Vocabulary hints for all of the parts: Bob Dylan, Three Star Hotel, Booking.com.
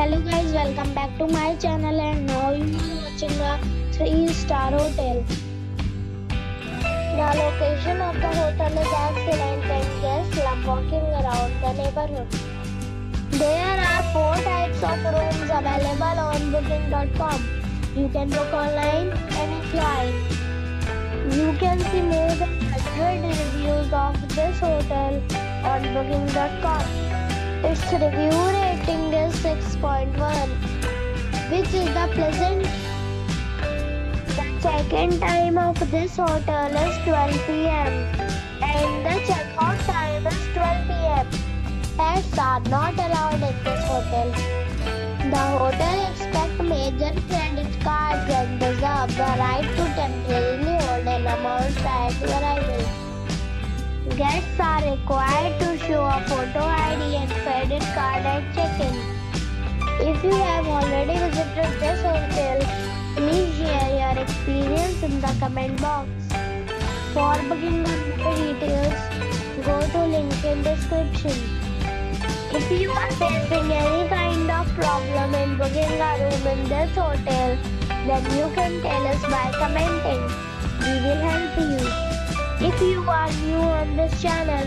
Hello guys, welcome back to my channel and now you are watching the 3-star hotel. The location of the hotel is excellent and guests love walking around the neighborhood. There are 4 types of rooms available on booking.com. You can book online and fly. You can see more than 100 reviews of this hotel on booking.com. Its review rating is 6.1, which is the pleasant. The check-in time of this hotel is 12 p.m. and the check-out time is 12 p.m. Pets are not allowed in this hotel. The hotel accepts major credit cards and reserves the right to temporarily hold an amount prior to arrival. Guests are required to show a photo ID and credit card at check-in. If you have already visited this hotel, please share your experience in the comment box. For booking and more details, go to link in description. If you are facing any kind of problem in booking a room in this hotel, then you can tell us by commenting. We will help you. If you are new on this channel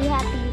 be happy.